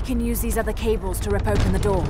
I can use these other cables to rip open the door.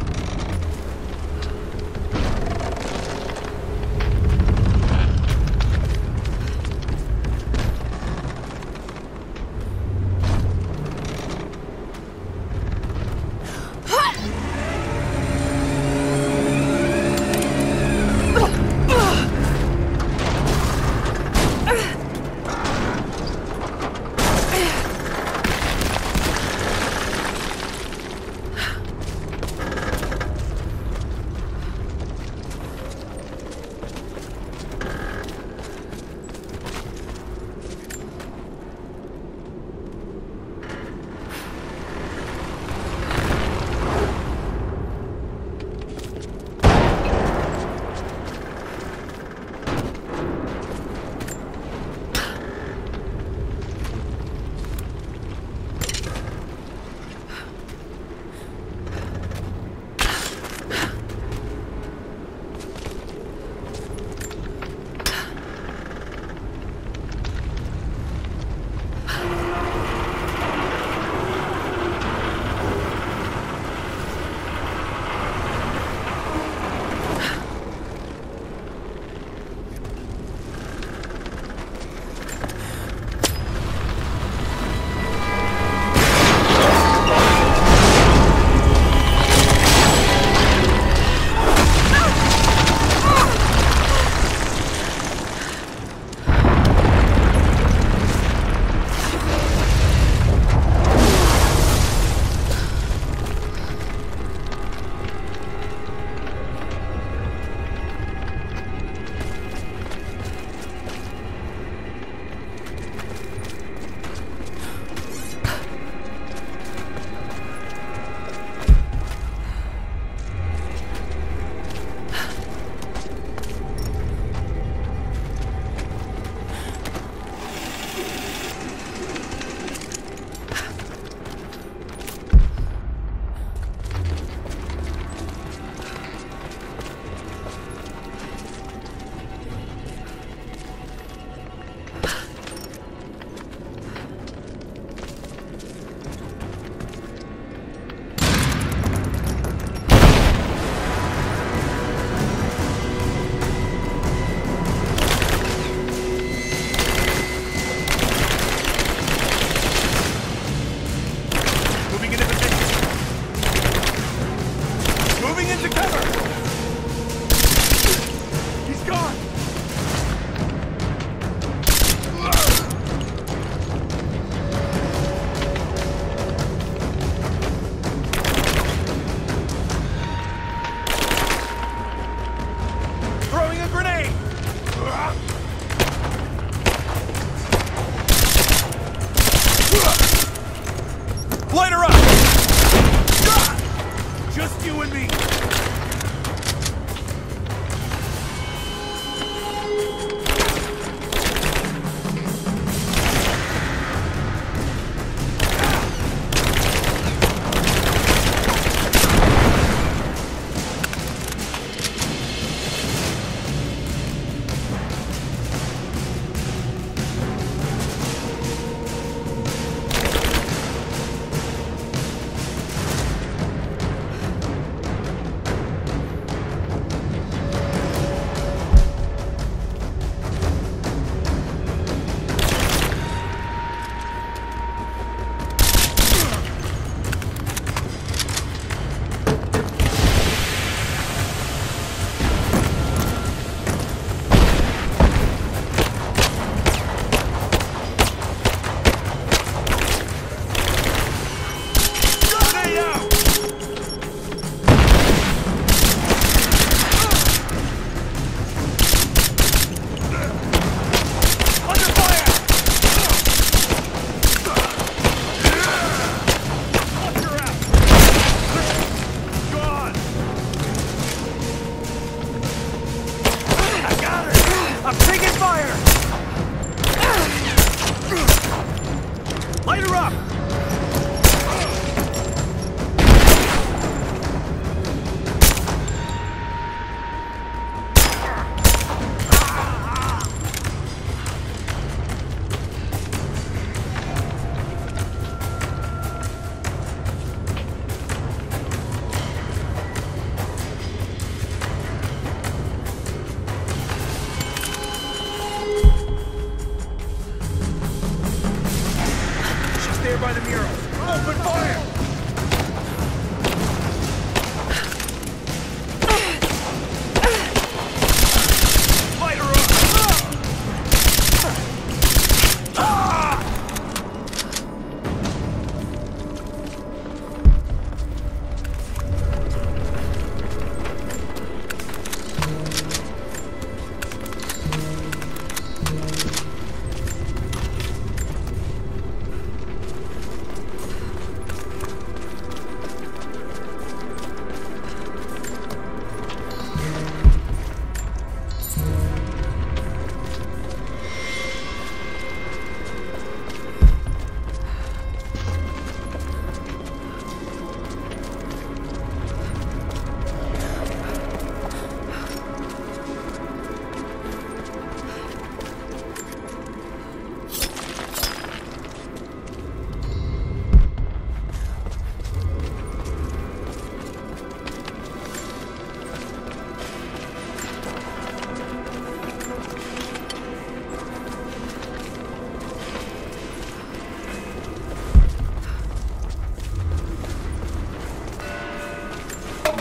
there by the mural. Open fire!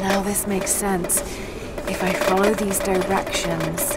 Now this makes sense, if I follow these directions.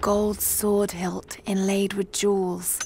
Gold sword hilt inlaid with jewels.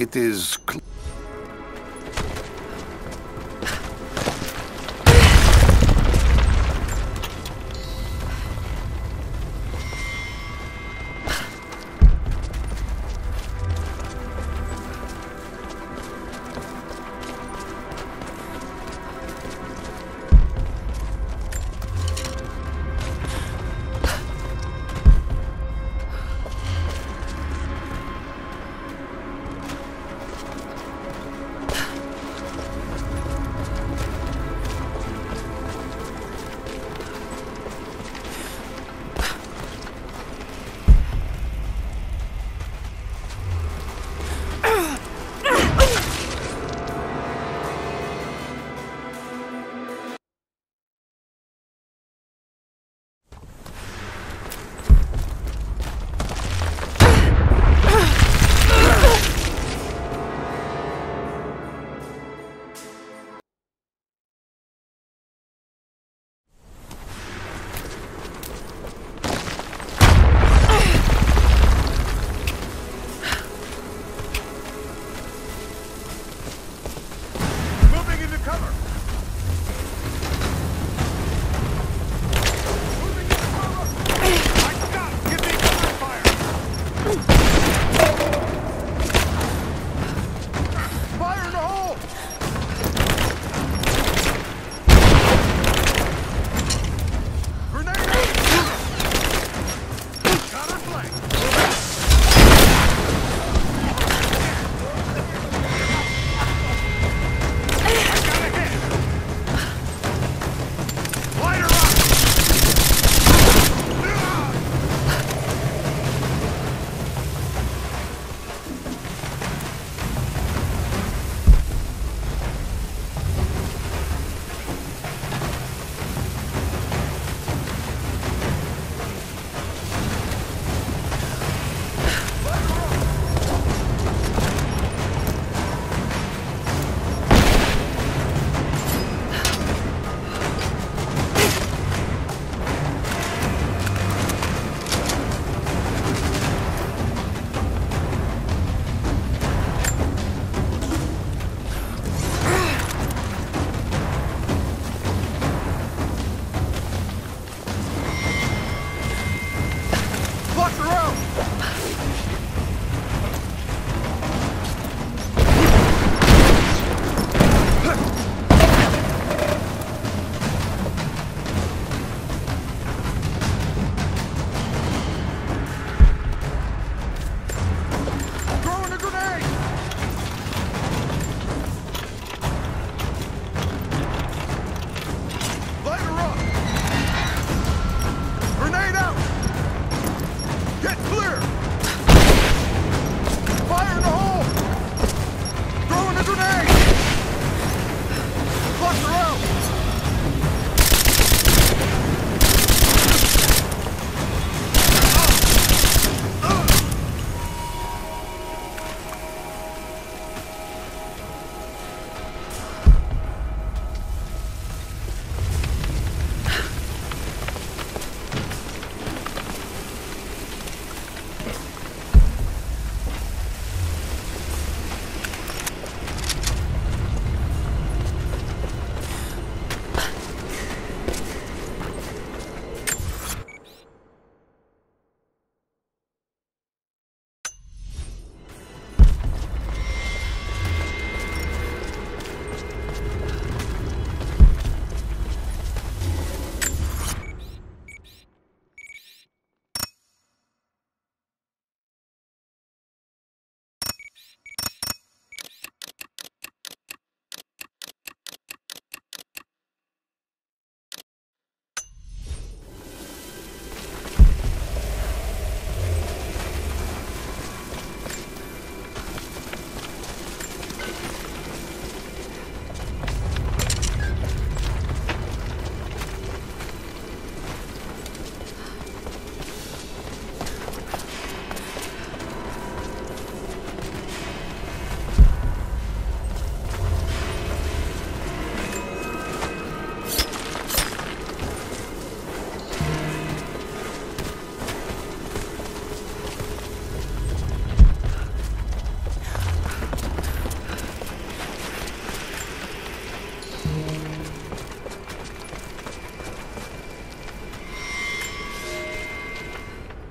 It is clear.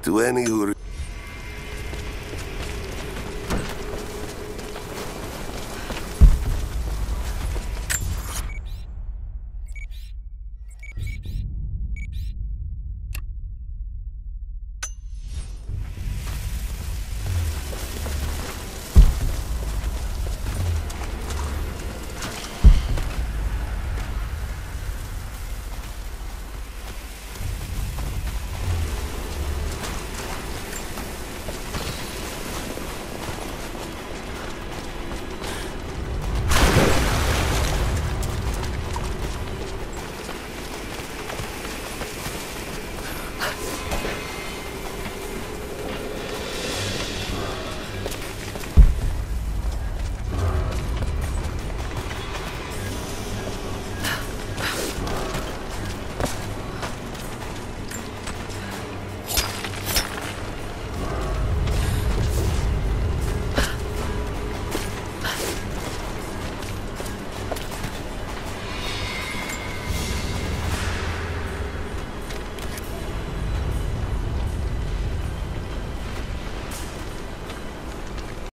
to any who...